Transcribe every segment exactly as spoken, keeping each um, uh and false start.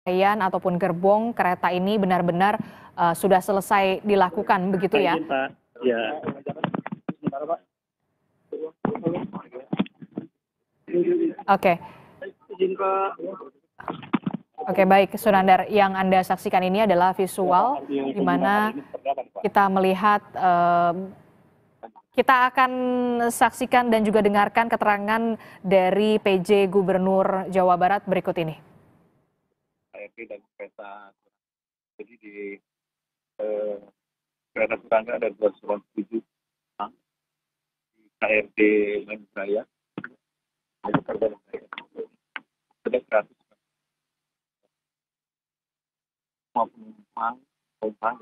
Rangkaian ataupun gerbong kereta ini benar-benar uh, sudah selesai dilakukan, begitu ya? Ya. Oke. Oke, baik, Sunandar. Yang Anda saksikan ini adalah visual di mana kita melihat. Uh, Kita akan saksikan dan juga dengarkan keterangan dari P J Gubernur Jawa Barat berikut ini. K R D dan kereta, jadi di eh, kereta Turangga ada dua ratus tujuh orang, di K R D Banjar, ada seratus penumpang, penumpang,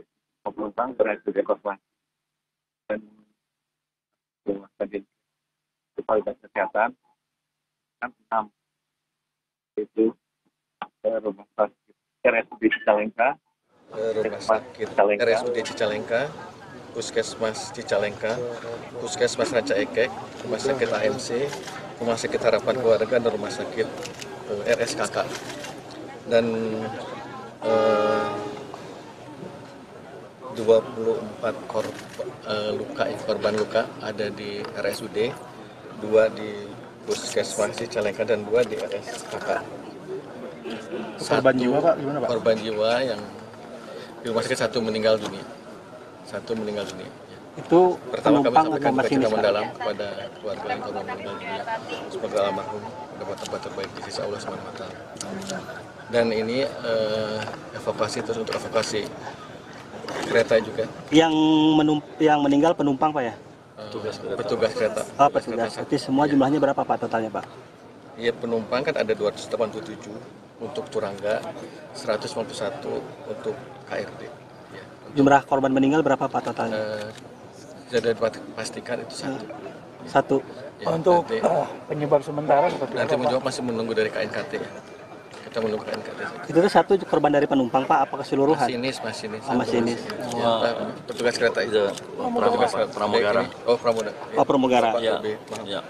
penumpang berhasil dievakuasi dan rumah sakit kualitas kesehatan enam itu rumah sakit R S U D Cicalengka, rumah sakit R S U D Cicalengka, Puskesmas Cicalengka, Puskesmas Rancaekek, rumah sakit A M C, rumah sakit Harapan Keluarga, dan rumah sakit R S K K. Dan eh, dua puluh empat korban uh, luka, korban luka ada di R S U D, dua di Puskesmas Cicalengka dan dua di R S K K. Satu, korban jiwa, Pak, gimana, Pak? Korban jiwa yang di rumah sakit satu meninggal dunia. Satu meninggal dunia. Itu pertama kami sampaikan berita mendalam kepada keluarga yang korban meninggal dunia. Semoga almarhum mendapat tempat terbaik di sisi Allah Subhanahu wa Ta'ala. Dan ini uh, evakuasi terus untuk evakuasi. Kereta juga. Yang menump yang meninggal penumpang, Pak, ya? Petugas kereta. Petugas kereta. Oh, petugas. Berarti semua jumlahnya berapa, Pak, totalnya, Pak? Iya, penumpang kan ada dua ratus delapan puluh tujuh untuk Turangga, seratus sembilan puluh satu untuk K R D. Ya, untuk jumlah korban meninggal berapa, Pak, totalnya? Uh, jadi dapat pastikan itu satu. Satu. Ya, untuk nanti, uh, penyebab sementara seperti nanti apa, menjawab masih menunggu dari K N K T, ya. Kita menunggu K N K T. Itu satu korban dari penumpang, Pak, apa keseluruhan? Masinis, masinis. Oh, masinis. Oh. Ya, Pak, petugas kereta itu. Oh, petugas kereta. Pramugara. Oh, Pramugara. Oh, Pramugara. Ya. Ya.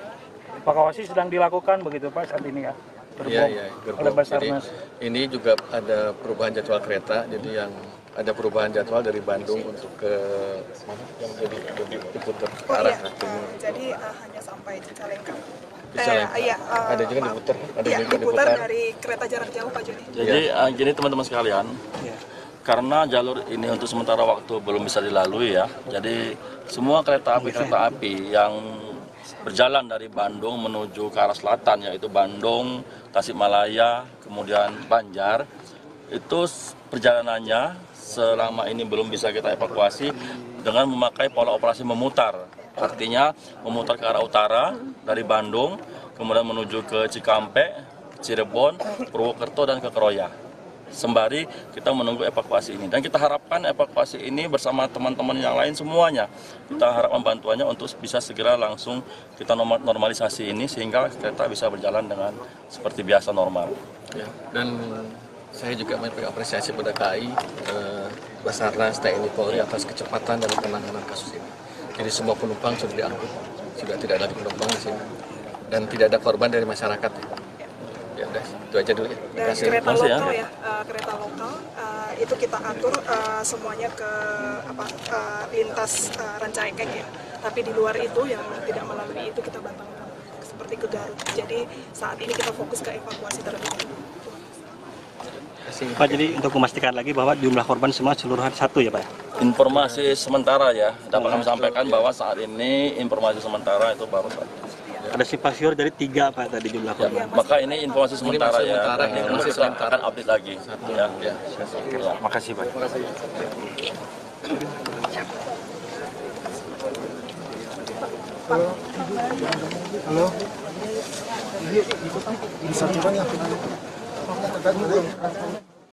Evakuasi sedang dilakukan begitu, Pak, saat ini ya. Iya, iya, gerbong. Jadi ini juga ada perubahan jadwal kereta, jadi yang ada perubahan jadwal dari Bandung untuk ke mana? Yang jadi diputar ke arah timur. Jadi uh, hanya sampai Cicalengka. Eh, iya, uh, ada juga diputar, ada iya, juga diputar dari kereta jarak jauh, Pak Joni. Jadi uh, gini teman-teman sekalian, ya. Karena jalur ini untuk sementara waktu belum bisa dilalui ya. Jadi semua kereta api kereta api yang berjalan dari Bandung menuju ke arah selatan, yaitu Bandung, Tasikmalaya, kemudian Banjar, itu perjalanannya selama ini belum bisa kita evakuasi dengan memakai pola operasi memutar. Artinya memutar ke arah utara dari Bandung, kemudian menuju ke Cikampek, Cirebon, Purwokerto, dan ke Kroya. Sembari kita menunggu evakuasi ini. Dan kita harapkan evakuasi ini bersama teman-teman yang lain semuanya. Kita harapkan bantuannya untuk bisa segera langsung kita normalisasi ini sehingga kereta bisa berjalan dengan seperti biasa normal. Ya, dan saya juga menyampaikan apresiasi pada K A I, eh, Basarnas, T N I Polri atas kecepatan dalam penanganan kasus ini. Jadi semua penumpang sudah diangkut, sudah tidak ada penumpang di sini, dan tidak ada korban dari masyarakat. Ya udah, itu aja dulu ya. Dan kasih. Kereta lokal ya, ya. Uh, kereta lokal uh, itu kita atur uh, semuanya ke apa uh, lintas uh, Rancaekek ya. Tapi di luar itu yang tidak melalui itu kita batalkan, seperti ke Garut. Jadi saat ini kita fokus ke evakuasi terlebih dahulu. Pak, jadi untuk memastikan lagi bahwa jumlah korban semua seluruhan satu ya, Pak? Informasi sementara ya, dapat kami sampaikan bahwa saat ini informasi sementara itu baru satu. Ada simpang siur dari tiga, Pak, tadi jumlah korban. Ya, maka ini informasi sementara ini ya, sementara, ya. Ini masih kita akan update lagi. Satu. Ya, ya. Ya. Makasih, Pak. Makasih. Halo. Ini satu banyak. Terima kasih.